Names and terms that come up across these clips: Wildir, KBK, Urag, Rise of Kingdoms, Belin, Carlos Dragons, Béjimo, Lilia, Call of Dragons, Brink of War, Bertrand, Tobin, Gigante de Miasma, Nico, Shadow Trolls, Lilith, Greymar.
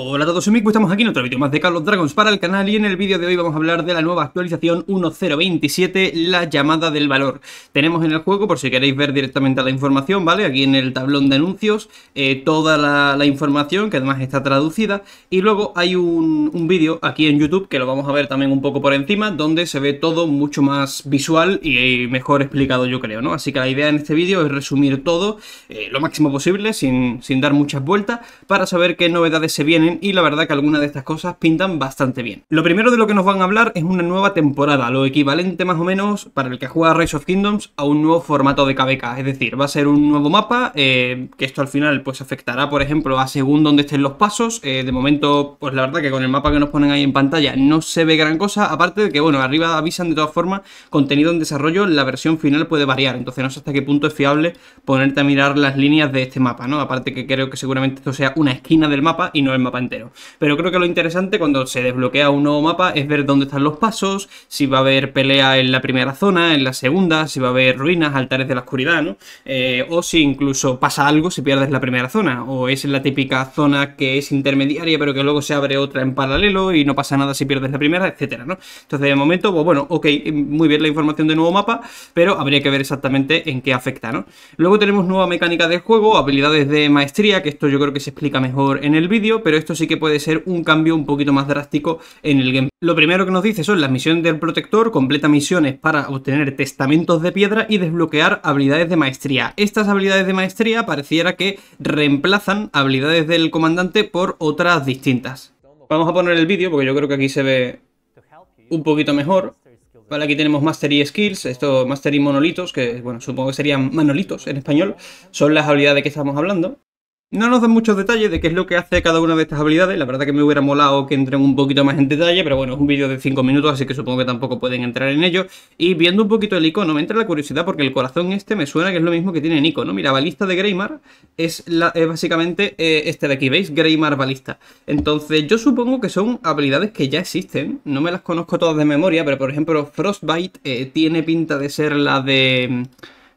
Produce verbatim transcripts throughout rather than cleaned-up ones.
Hola a todos, soy Mico, estamos aquí en otro vídeo más de Carlos Dragons para el canal y en el vídeo de hoy vamos a hablar de la nueva actualización uno punto cero veintisiete, la llamada del valor. Tenemos en el juego, por si queréis ver directamente la información, ¿vale? Aquí en el tablón de anuncios, eh, toda la, la información que además está traducida. Y luego hay un, un vídeo aquí en YouTube que lo vamos a ver también un poco por encima, donde se ve todo mucho más visual y mejor explicado, yo creo, ¿no? Así que la idea en este vídeo es resumir todo eh, lo máximo posible, sin, sin dar muchas vueltas, para saber qué novedades se vienen. Y la verdad que algunas de estas cosas pintan bastante bien. Lo primero de lo que nos van a hablar es una nueva temporada, lo equivalente más o menos para el que juega Rise of Kingdoms a un nuevo formato de K B K. Es decir, va a ser un nuevo mapa, eh, que esto al final pues afectará, por ejemplo, a según donde estén los pasos. Eh, de momento, pues la verdad que con el mapa que nos ponen ahí en pantalla no se ve gran cosa, aparte de que, bueno, arriba avisan de todas formas, contenido en desarrollo, la versión final puede variar, entonces no sé hasta qué punto es fiable ponerte a mirar las líneas de este mapa, ¿no? Aparte que creo que seguramente esto sea una esquina del mapa y no el mapa entero. Pero creo que lo interesante cuando se desbloquea un nuevo mapa es ver dónde están los pasos, si va a haber pelea en la primera zona, en la segunda, si va a haber ruinas, altares de la oscuridad, ¿no? Eh, o si incluso pasa algo si pierdes la primera zona, o es la típica zona que es intermediaria pero que luego se abre otra en paralelo y no pasa nada si pierdes la primera, etcétera, ¿no? Entonces de momento, pues bueno, ok, muy bien la información de nuevo mapa, pero habría que ver exactamente en qué afecta, ¿no? Luego tenemos nueva mecánica de juego, habilidades de maestría, que esto yo creo que se explica mejor en el vídeo, pero esto Esto sí que puede ser un cambio un poquito más drástico en el gameplay. Lo primero que nos dice son las misiones del protector, completa misiones para obtener testamentos de piedra y desbloquear habilidades de maestría. Estas habilidades de maestría pareciera que reemplazan habilidades del comandante por otras distintas. Vamos a poner el vídeo porque yo creo que aquí se ve un poquito mejor. Vale, aquí tenemos Mastery Skills, esto Mastery Monolitos, que bueno, supongo que serían manolitos en español, son las habilidades de que estamos hablando. No nos dan muchos detalles de qué es lo que hace cada una de estas habilidades, la verdad que me hubiera molado que entren un poquito más en detalle, pero bueno, es un vídeo de cinco minutos, así que supongo que tampoco pueden entrar en ello. Y viendo un poquito el icono, me entra la curiosidad porque el corazón este me suena que es lo mismo que tiene Nico, ¿no? Mira, balista de Greymar es, la, es básicamente eh, este de aquí, ¿veis? Greymar balista. Entonces yo supongo que son habilidades que ya existen, no me las conozco todas de memoria, pero por ejemplo Frostbite eh, tiene pinta de ser la de,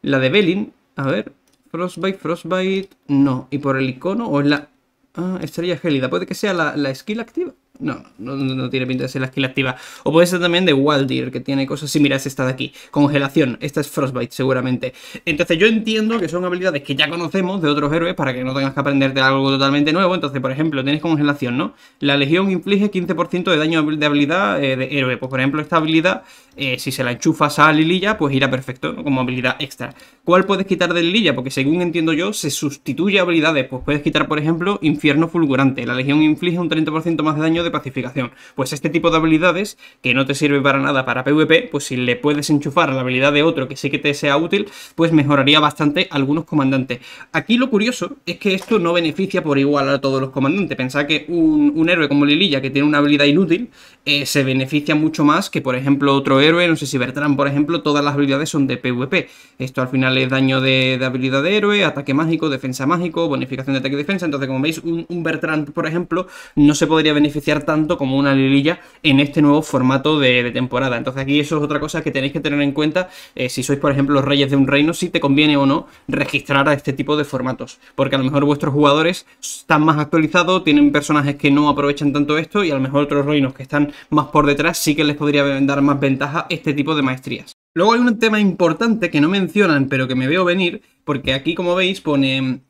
la de Belin, a ver... Frostbite, Frostbite, no. ¿Y por el icono o es la ah, estrella gélida? ¿Puede que sea la, la skill activa? No, no, no tiene pinta de ser la skill activa. O puede ser también de Wildir, que tiene cosas similares a esta de aquí. Congelación, esta es Frostbite seguramente. Entonces yo entiendo que son habilidades que ya conocemos de otros héroes para que no tengas que aprenderte algo totalmente nuevo. Entonces, por ejemplo, tienes congelación, ¿no? La legión inflige quince por ciento de daño de habilidad eh, de héroe. Pues por ejemplo, esta habilidad, eh, si se la enchufas a Lilia, pues irá perfecto, ¿no? Como habilidad extra. ¿Cuál puedes quitar de Lilia? Porque según entiendo yo, se sustituye a habilidades. Pues puedes quitar, por ejemplo, infierno fulgurante. La legión inflige un treinta por ciento más de daño de pacificación. Pues este tipo de habilidades que no te sirve para nada para PvP, pues si le puedes enchufar a la habilidad de otro que sí que te sea útil, pues mejoraría bastante algunos comandantes. Aquí lo curioso es que esto no beneficia por igual a todos los comandantes. Pensad que un, un héroe como Lilia, que tiene una habilidad inútil, eh, se beneficia mucho más que por ejemplo otro héroe, no sé si Bertrand por ejemplo, todas las habilidades son de PvP. Esto al final es daño de, de habilidad de héroe, ataque mágico, defensa mágico, bonificación de ataque y defensa. Entonces como veis, un, un Bertrand por ejemplo no se podría beneficiar tanto como una Lililla en este nuevo formato de, de temporada. Entonces aquí eso es otra cosa que tenéis que tener en cuenta, eh, si sois por ejemplo los reyes de un reino, si te conviene o no registrar a este tipo de formatos, porque a lo mejor vuestros jugadores están más actualizados, tienen personajes que no aprovechan tanto esto y a lo mejor otros reinos que están más por detrás sí que les podría dar más ventaja este tipo de maestrías. Luego hay un tema importante que no mencionan pero que me veo venir, porque aquí como veis pone...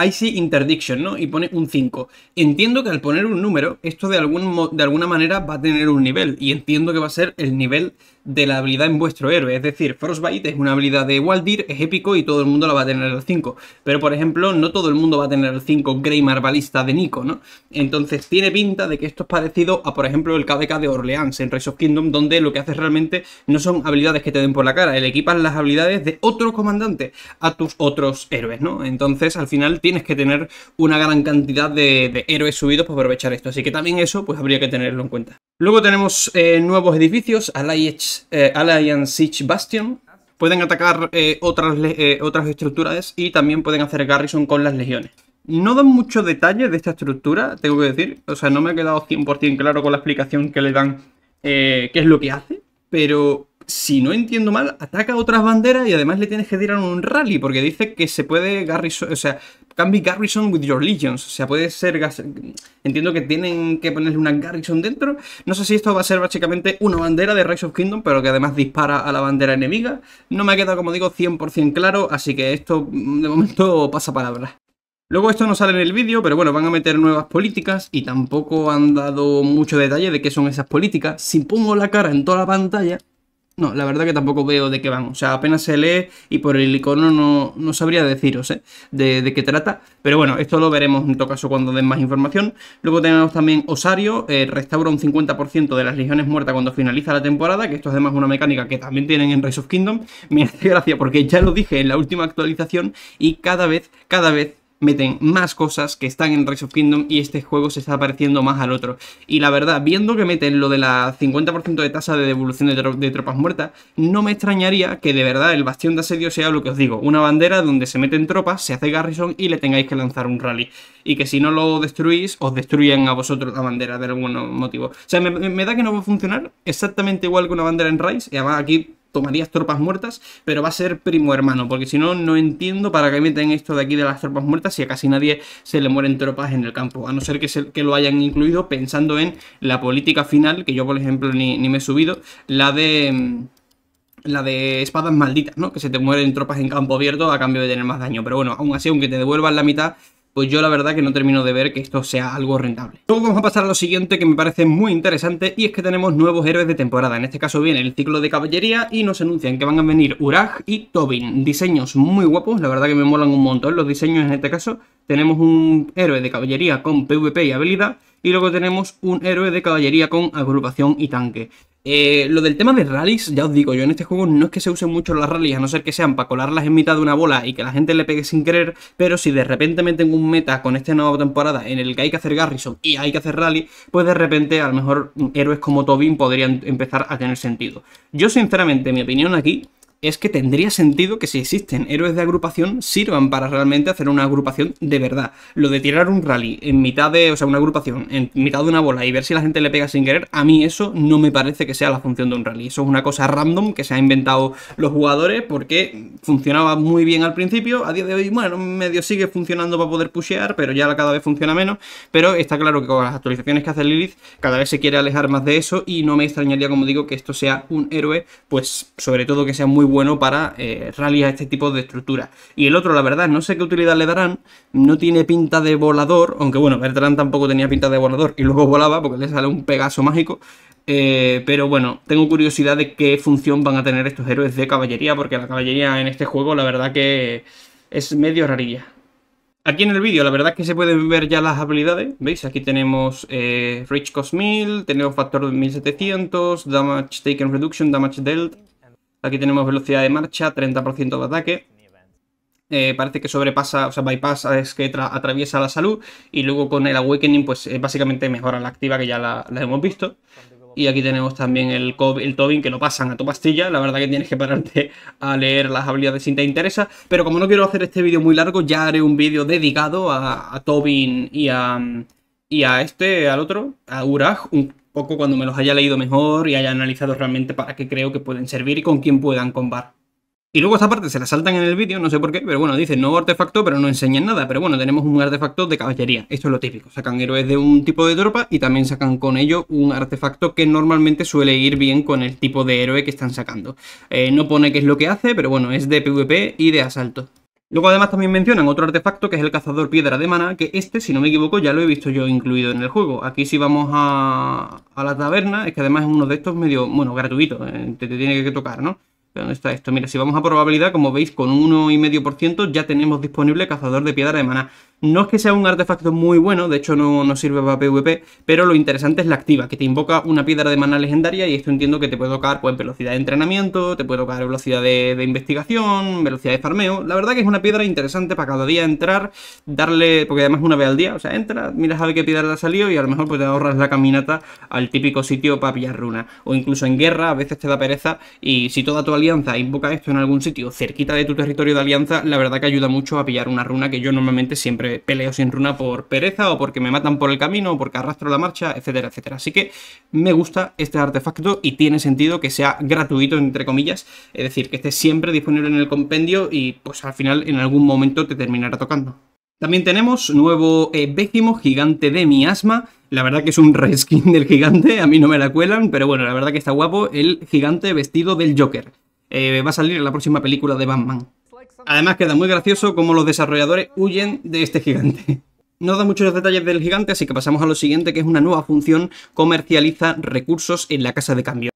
I see interdiction, ¿no? Y pone un cinco. Entiendo que al poner un número, esto de, algún, de alguna manera va a tener un nivel. Y entiendo que va a ser el nivel de la habilidad en vuestro héroe. Es decir, Frostbite es una habilidad de Wildir, es épico y todo el mundo la va a tener al cinco. Pero, por ejemplo, no todo el mundo va a tener el cinco Greymar balista de Nico, ¿no? Entonces, tiene pinta de que esto es parecido a, por ejemplo, el K B K de Orleans en Rise of Kingdom, donde lo que haces realmente no son habilidades que te den por la cara. El equipas las habilidades de otro comandante a tus otros héroes, ¿no? Entonces, al final... tienes que tener una gran cantidad de, de héroes subidos para aprovechar esto. Así que también eso pues habría que tenerlo en cuenta. Luego tenemos eh, nuevos edificios, Alliance, eh, Alliance Siege Bastion. Pueden atacar eh, otras, eh, otras estructuras y también pueden hacer garrison con las legiones. No dan muchos detalles de esta estructura, tengo que decir. O sea, no me ha quedado cien por cien claro con la explicación que le dan eh, qué es lo que hace, pero... si no entiendo mal, ataca otras banderas y además le tienes que tirar un rally, porque dice que se puede garrison, o sea, Can be garrison with your legions. O sea, puede ser... Entiendo que tienen que ponerle una garrison dentro. No sé si esto va a ser básicamente una bandera de Rise of Kingdoms, pero que además dispara a la bandera enemiga. No me ha quedado, como digo, cien por cien claro, así que esto de momento pasa palabra. Luego esto no sale en el vídeo, pero bueno, van a meter nuevas políticas y tampoco han dado mucho detalle de qué son esas políticas. Si pongo la cara en toda la pantalla... No, la verdad que tampoco veo de qué van. O sea, apenas se lee y por el icono no, no sabría deciros ¿eh? de, de qué trata. Pero bueno, esto lo veremos en todo caso cuando den más información. Luego tenemos también Osario. Eh, restaura un cincuenta por ciento de las legiones muertas cuando finaliza la temporada. Que esto es además una mecánica que también tienen en Rise of Kingdom. Me hace gracia porque ya lo dije en la última actualización. Y cada vez, cada vez... meten más cosas que están en Rise of Kingdom y este juego se está pareciendo más al otro. Y la verdad, viendo que meten lo de la cincuenta por ciento de tasa de devolución de, tro de tropas muertas, no me extrañaría que de verdad el bastión de asedio sea lo que os digo, una bandera donde se meten tropas, se hace garrison y le tengáis que lanzar un rally. Y que si no lo destruís, os destruyen a vosotros la bandera de algún motivo. O sea, me, me da que no va a funcionar exactamente igual que una bandera en Rise, y además aquí... tomarías tropas muertas, pero va a ser primo hermano, porque si no, no entiendo para qué meten esto de aquí de las tropas muertas si a casi nadie se le mueren tropas en el campo, a no ser que, se, que lo hayan incluido pensando en la política final, que yo por ejemplo ni, ni me he subido, la de... la de espadas malditas, ¿no? Que se te mueren tropas en campo abierto a cambio de tener más daño, pero bueno, aún así, aunque te devuelvan la mitad... pues yo la verdad que no termino de ver que esto sea algo rentable. Luego vamos a pasar a lo siguiente que me parece muy interesante y es que tenemos nuevos héroes de temporada. En este caso viene el ciclo de caballería y nos anuncian que van a venir Urag y Tobin. Diseños muy guapos, la verdad que me molan un montón los diseños en este caso. Tenemos un héroe de caballería con PvP y habilidad y luego tenemos un héroe de caballería con agrupación y tanque. Eh, lo del tema de rallies, ya os digo, yo en este juego no es que se usen mucho las rallies, a no ser que sean para colarlas en mitad de una bola y que la gente le pegue sin querer, pero si de repente meten un meta con esta nueva temporada en el que hay que hacer garrison y hay que hacer rally, pues de repente a lo mejor héroes como Tobin podrían empezar a tener sentido. Yo sinceramente, mi opinión aquí... es que tendría sentido que si existen héroes de agrupación sirvan para realmente hacer una agrupación de verdad. Lo de tirar un rally en mitad de, o sea, una agrupación en mitad de una bola y ver si la gente le pega sin querer, a mí eso no me parece que sea la función de un rally. Eso es una cosa random que se ha inventado los jugadores porque funcionaba muy bien al principio. A día de hoy, bueno, medio sigue funcionando para poder pushear, pero ya cada vez funciona menos. Pero está claro que con las actualizaciones que hace Lilith cada vez se quiere alejar más de eso y no me extrañaría, como digo, que esto sea un héroe, pues sobre todo que sea muy bueno para eh, rallies a este tipo de estructuras. Y el otro, la verdad, no sé qué utilidad le darán, no tiene pinta de volador, aunque bueno, Bertrand tampoco tenía pinta de volador y luego volaba porque le sale un pegaso mágico, eh, pero bueno, tengo curiosidad de qué función van a tener estos héroes de caballería, porque la caballería en este juego la verdad que es medio rarilla. Aquí en el vídeo la verdad es que se pueden ver ya las habilidades, ¿veis? Aquí tenemos eh, Rich Cost mil, tenemos Factor mil setecientos, Damage Taken Reduction, Damage Dealt. Aquí tenemos velocidad de marcha, treinta por ciento de ataque. Eh, parece que sobrepasa, o sea, bypass es que atraviesa la salud. Y luego con el Awakening, pues eh, básicamente mejora la activa, que ya la, la hemos visto. Y aquí tenemos también el, el Tobin, que lo pasan a tu pastilla. La verdad que tienes que pararte a leer las habilidades si te interesa. Pero como no quiero hacer este vídeo muy largo, ya haré un vídeo dedicado a, a Tobin y a, y a este, al otro, a Urag, un poco cuando me los haya leído mejor y haya analizado realmente para qué creo que pueden servir y con quién puedan combar. Y luego esta parte se la saltan en el vídeo, no sé por qué, pero bueno, dicen nuevo artefacto, pero no enseñan nada. Pero bueno, tenemos un artefacto de caballería, esto es lo típico. Sacan héroes de un tipo de tropa y también sacan con ello un artefacto que normalmente suele ir bien con el tipo de héroe que están sacando. Eh, no pone qué es lo que hace, pero bueno, es de PvP y de asalto. Luego además también mencionan otro artefacto que es el cazador piedra de maná, que este, si no me equivoco, ya lo he visto yo incluido en el juego. Aquí si vamos a, a la taberna, es que además es uno de estos medio, bueno, gratuito, eh, te, te tiene que tocar, ¿no? ¿Dónde está esto? Mira, si vamos a probabilidad, como veis, con un uno coma cinco por ciento ya tenemos disponible cazador de piedra de maná. No es que sea un artefacto muy bueno, de hecho no, no sirve para PvP, pero lo interesante es la activa, que te invoca una piedra de maná legendaria y esto entiendo que te puede tocar pues velocidad de entrenamiento, te puede tocar velocidad de, de investigación, velocidad de farmeo. La verdad que es una piedra interesante para cada día entrar, darle, porque además una vez al día, o sea, entras, miras a ver qué piedra te ha salido y a lo mejor pues te ahorras la caminata al típico sitio para pillar runa. O incluso en guerra a veces te da pereza y si toda tu alianza invoca esto en algún sitio cerquita de tu territorio de alianza, la verdad que ayuda mucho a pillar una runa, que yo normalmente siempre peleo sin runa por pereza o porque me matan por el camino o porque arrastro la marcha, etcétera, etcétera. Así que me gusta este artefacto y tiene sentido que sea gratuito, entre comillas, es decir, que esté siempre disponible en el compendio y pues al final en algún momento te terminará tocando. También tenemos nuevo eh, Béjimo, Gigante de Miasma. La verdad que es un reskin del gigante, a mí no me la cuelan, pero bueno, la verdad que está guapo el gigante vestido del Joker. Eh, va a salir en la próxima película de Batman. Además queda muy gracioso cómo los desarrolladores huyen de este gigante. No da muchos detalles del gigante, así que pasamos a lo siguiente, que es una nueva función: comercializa recursos en la casa de cambio.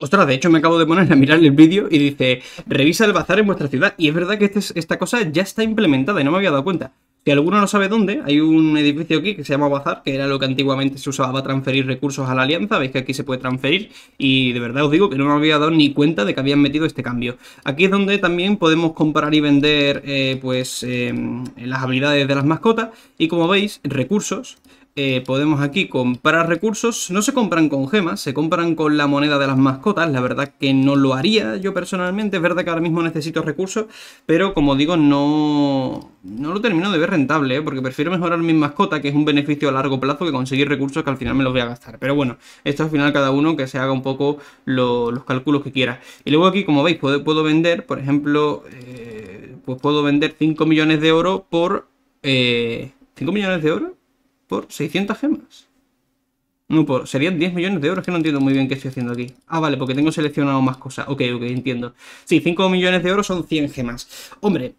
Ostras, de hecho me acabo de poner a mirar el vídeo y dice: revisa el bazar en vuestra ciudad. Y es verdad que este, esta cosa ya está implementada y no me había dado cuenta. Si alguno no sabe dónde, hay un edificio aquí que se llama bazar, que era lo que antiguamente se usaba para transferir recursos a la alianza. Veis que aquí se puede transferir y de verdad os digo que no me había dado ni cuenta de que habían metido este cambio. Aquí es donde también podemos comprar y vender eh, pues eh, las habilidades de las mascotas y, como veis, recursos. Eh, podemos aquí comprar recursos, no se compran con gemas, se compran con la moneda de las mascotas. La verdad que no lo haría yo personalmente, es verdad que ahora mismo necesito recursos, pero como digo, no, no lo termino de ver rentable, ¿eh? Porque prefiero mejorar mi mascota, que es un beneficio a largo plazo, que conseguir recursos que al final me los voy a gastar. Pero bueno, esto al final cada uno que se haga un poco lo, los cálculos que quiera. Y luego aquí, como veis, puedo, puedo vender, por ejemplo, eh, pues puedo vender cinco millones de oro por... Eh, ¿cinco millones de oro? ¿Por seiscientas gemas? No, por, serían diez millones de euros, que no entiendo muy bien qué estoy haciendo aquí. Ah, vale, porque tengo seleccionado más cosas. Ok, ok, entiendo. Sí, cinco millones de euros son cien gemas. Hombre,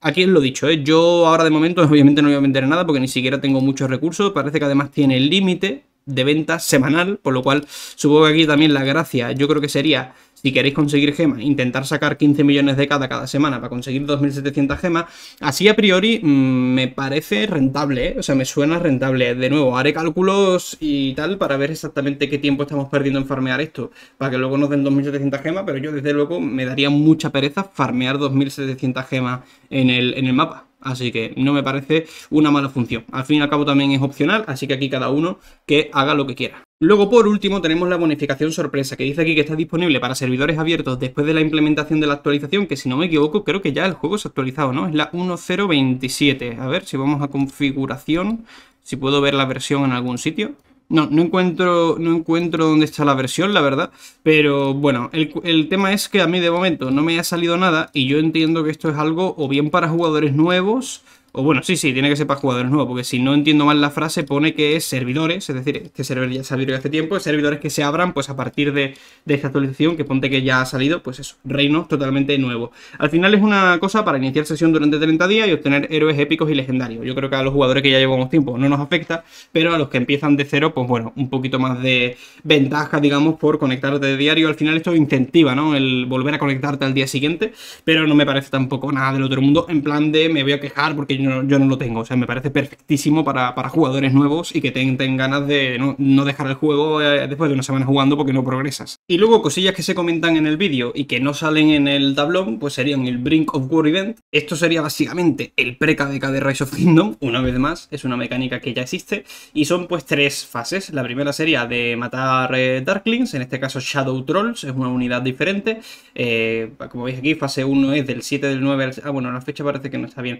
aquí os lo dicho, ¿eh? Yo ahora de momento obviamente no voy a vender nada porque ni siquiera tengo muchos recursos. Parece que además tiene el límite de venta semanal, por lo cual supongo que aquí también la gracia, yo creo que sería, si queréis conseguir gemas, intentar sacar quince millones de cada cada semana para conseguir dos mil setecientas gemas. Así a priori mmm, me parece rentable, ¿eh? O sea, me suena rentable. De nuevo, haré cálculos y tal para ver exactamente qué tiempo estamos perdiendo en farmear esto, para que luego nos den dos mil setecientas gemas, pero yo desde luego me daría mucha pereza farmear dos mil setecientas gemas en el, en el mapa. Así que no me parece una mala función. Al fin y al cabo también es opcional, así que aquí cada uno que haga lo que quiera. Luego, por último, tenemos la bonificación sorpresa, que dice aquí que está disponible para servidores abiertos después de la implementación de la actualización, que si no me equivoco creo que ya el juego se ha actualizado, ¿no? Es la uno punto cero veintisiete. A ver si vamos a configuración, si puedo ver la versión en algún sitio. No, no encuentro, no encuentro dónde está la versión, la verdad. Pero bueno, el, el tema es que a mí de momento no me ha salido nada y yo entiendo que esto es algo o bien para jugadores nuevos, o bueno, sí, sí, tiene que ser para jugadores nuevos, porque si no entiendo mal la frase pone que es servidores, es decir, este servidor ya salió hace tiempo, servidores que se abran pues a partir de, de esta actualización, que ponte que ya ha salido, pues eso, reinos totalmente nuevos. Al final es una cosa para iniciar sesión durante treinta días y obtener héroes épicos y legendarios. Yo creo que a los jugadores que ya llevamos tiempo no nos afecta, pero a los que empiezan de cero, pues bueno, un poquito más de ventaja, digamos, por conectarte de diario. Al final esto incentiva, ¿no? El volver a conectarte al día siguiente, pero no me parece tampoco nada del otro mundo, en plan de me voy a quejar porque yo no, yo no lo tengo. O sea, me parece perfectísimo para, para jugadores nuevos y que tengan ten ganas de no, no dejar el juego después de una semana jugando porque no progresas. Y luego cosillas que se comentan en el vídeo y que no salen en el tablón, pues serían el Brink of War Event. Esto sería básicamente el pre K B K de Rise of Kingdoms, una vez más, es una mecánica que ya existe, y son pues tres fases. La primera sería de matar eh, Darklings, en este caso Shadow Trolls, es una unidad diferente. Eh, como veis aquí, fase uno es del siete del nueve al... Ah, bueno, la fecha parece que no está bien.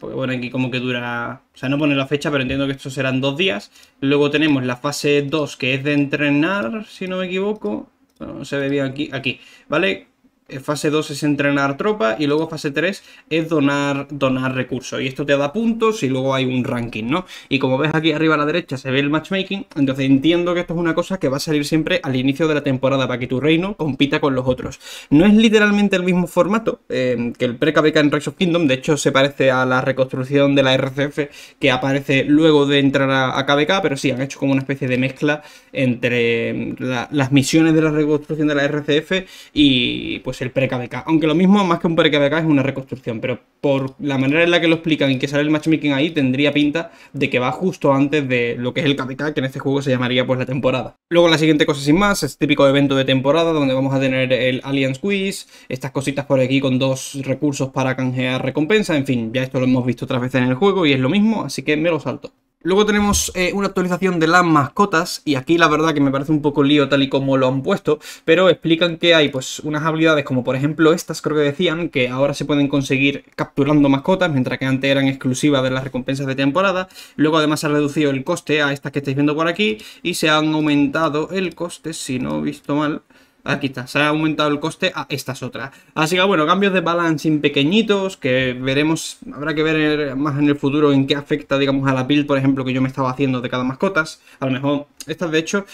Porque bueno, aquí como que dura... O sea, no pone la fecha, pero entiendo que estos serán dos días. Luego tenemos la fase dos, que es de entrenar, si no me equivoco. Bueno, no se ve bien aquí, aquí, ¿vale? Fase dos es entrenar tropa y luego fase tres es donar, donar recursos. Y esto te da puntos y luego hay un ranking, ¿no? Y como ves aquí arriba a la derecha se ve el matchmaking. Entonces entiendo que esto es una cosa que va a salir siempre al inicio de la temporada para que tu reino compita con los otros. No es literalmente el mismo formato eh, que el pre K B K en Rise of Kingdoms. De hecho se parece a la reconstrucción de la R C F que aparece luego de entrar a, a K B K. Pero sí, han hecho como una especie de mezcla entre la, las misiones de la reconstrucción de la R C F y pues el pre K B K, aunque lo mismo, más que un pre K B K es una reconstrucción, pero por la manera en la que lo explican y que sale el matchmaking ahí, tendría pinta de que va justo antes de lo que es el K B K, que en este juego se llamaría pues la temporada. Luego la siguiente cosa sin más, es típico evento de temporada donde vamos a tener el Alliance Quiz, estas cositas por aquí con dos recursos para canjear recompensa, en fin, ya esto lo hemos visto otras veces en el juego y es lo mismo, así que me lo salto. Luego tenemos eh, una actualización de las mascotas y aquí la verdad que me parece un poco lío tal y como lo han puesto, pero explican que hay pues unas habilidades como por ejemplo estas, creo que decían, que ahora se pueden conseguir capturando mascotas, mientras que antes eran exclusivas de las recompensas de temporada. Luego además se ha reducido el coste a estas que estáis viendo por aquí y se han aumentado el coste, si no he visto mal, Aquí está, se ha aumentado el coste a estas otras. Así que bueno, cambios de balancing pequeñitos que veremos, habrá que ver más en el futuro en qué afecta, digamos, a la build, por ejemplo, que yo me estaba haciendo de cada mascotas. A lo mejor estas, de hecho,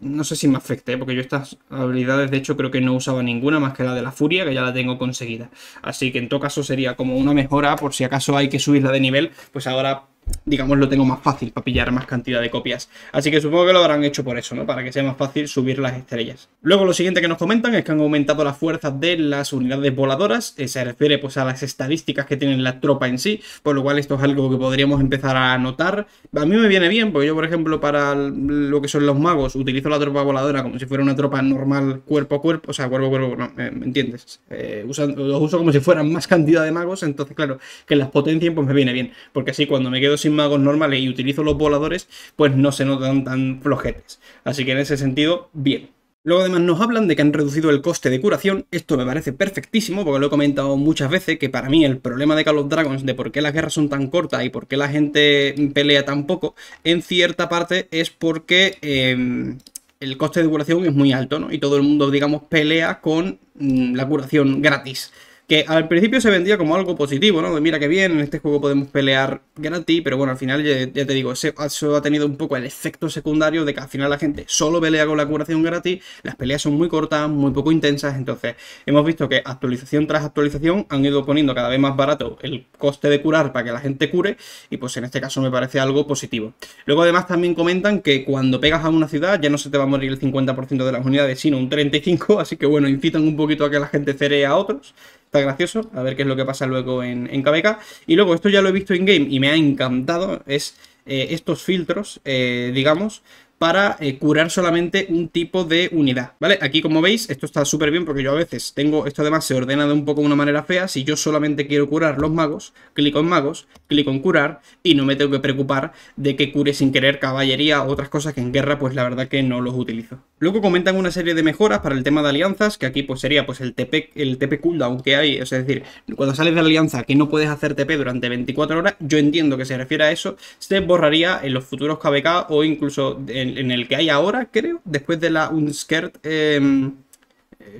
no sé si me afecte, ¿eh? Porque yo estas habilidades, de hecho, creo que no usaba ninguna más que la de la furia, que ya la tengo conseguida. Así que en todo caso sería como una mejora por si acaso hay que subirla de nivel, pues ahora, digamos, lo tengo más fácil para pillar más cantidad de copias. Así que supongo que lo habrán hecho por eso, ¿no? Para que sea más fácil subir las estrellas. Luego lo siguiente que nos comentan es que han aumentado las fuerzas de las unidades voladoras. Eh, se refiere pues a las estadísticas que tienen la tropa en sí, por lo cual esto es algo que podríamos empezar a notar. A mí me viene bien, porque yo, por ejemplo, para lo que son los magos, utilizo la tropa voladora como si fuera una tropa normal cuerpo a cuerpo. O sea, cuerpo a cuerpo, no, eh, ¿me entiendes? Eh, usan, los uso como si fueran más cantidad de magos, entonces claro, que las potencien pues me viene bien, porque así cuando me quedo sin magos normales y utilizo los voladores, pues no se notan tan flojetes. Así que en ese sentido, bien. Luego además nos hablan de que han reducido el coste de curación. Esto me parece perfectísimo, porque lo he comentado muchas veces, que para mí el problema de Call of Dragons, de por qué las guerras son tan cortas y por qué la gente pelea tan poco, en cierta parte es porque eh, el coste de curación es muy alto, ¿no? Y todo el mundo, digamos, pelea con mmm, la curación gratis, que al principio se vendía como algo positivo, ¿no? De mira que bien, en este juego podemos pelear gratis, pero bueno, al final, ya, ya te digo, eso ha tenido un poco el efecto secundario de que al final la gente solo pelea con la curación gratis, las peleas son muy cortas, muy poco intensas, entonces hemos visto que actualización tras actualización han ido poniendo cada vez más barato el coste de curar para que la gente cure, y pues en este caso me parece algo positivo. Luego además también comentan que cuando pegas a una ciudad ya no se te va a morir el cincuenta por ciento de las unidades, sino un treinta y cinco por ciento, así que bueno, incitan un poquito a que la gente ceree a otros. Está gracioso, a ver qué es lo que pasa luego en, en K B K. Y luego, esto ya lo he visto en game y me ha encantado, es eh, estos filtros, eh, digamos, para eh, curar solamente un tipo de unidad, ¿vale? Aquí, como veis, esto está súper bien, porque yo a veces tengo, esto además se ordena de un poco una manera fea. Si yo solamente quiero curar los magos, clico en magos, clico en curar, y no me tengo que preocupar de que cure sin querer caballería o otras cosas que en guerra, pues la verdad que no los utilizo. Luego comentan una serie de mejoras para el tema de alianzas, que aquí pues sería pues el T P, el T P cooldown que hay, o sea, es decir, cuando sales de la alianza que no puedes hacer T P durante veinticuatro horas, yo entiendo que se refiere a eso, se borraría en los futuros K B K o incluso en, en el que hay ahora, creo, después de la Unscared eh,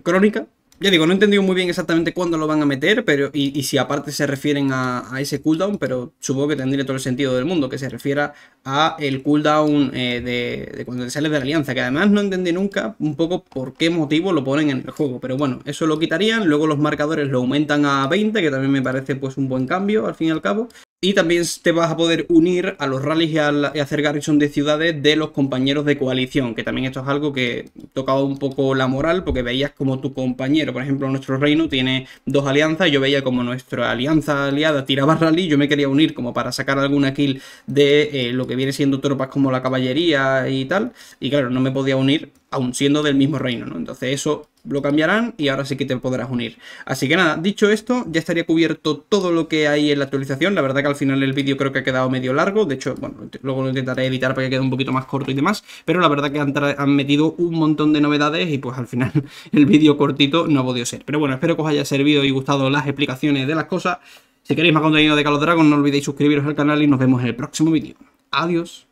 crónica. Ya digo, no he entendido muy bien exactamente cuándo lo van a meter, pero y, y si aparte se refieren a, a ese cooldown, pero supongo que tendría todo el sentido del mundo que se refiera a el cooldown eh, de, de cuando te sales de la alianza, que además no entendí nunca un poco por qué motivo lo ponen en el juego, pero bueno, eso lo quitarían. Luego los marcadores lo aumentan a veinte, que también me parece pues un buen cambio al fin y al cabo. Y también te vas a poder unir a los rallies y, a la, y hacer garrison de ciudades de los compañeros de coalición, que también esto es algo que tocaba un poco la moral, porque veías como tu compañero, por ejemplo, nuestro reino tiene dos alianzas, yo veía como nuestra alianza aliada tiraba rally, yo me quería unir como para sacar alguna kill de eh, lo que viene siendo tropas como la caballería y tal, y claro, no me podía unir aún siendo del mismo reino, ¿no? Entonces eso lo cambiarán y ahora sí que te podrás unir. Así que nada, dicho esto, ya estaría cubierto todo lo que hay en la actualización. La verdad que al final el vídeo creo que ha quedado medio largo. De hecho, bueno, luego lo intentaré editar para que quede un poquito más corto y demás. Pero la verdad que han, han metido un montón de novedades y pues al final el vídeo cortito no ha podido ser. Pero bueno, espero que os haya servido y gustado las explicaciones de las cosas. Si queréis más contenido de Call of Dragons, no olvidéis suscribiros al canal y nos vemos en el próximo vídeo. Adiós.